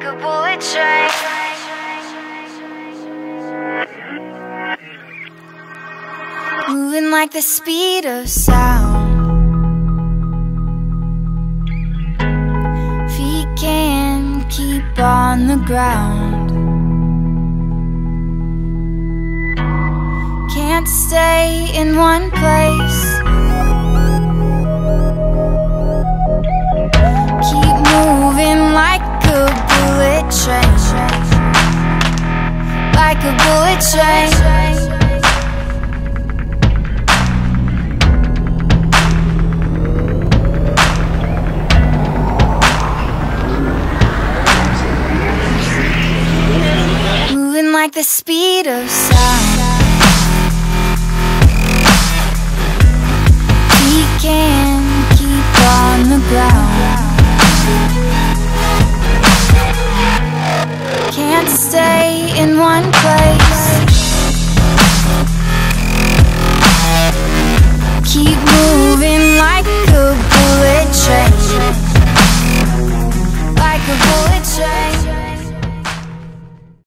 like a bullet train. Moving like the speed of sound, feet can't keep on the ground. Can't stay in one place, keep moving like a bullet train, like a bullet train. Moving like the speed of sound.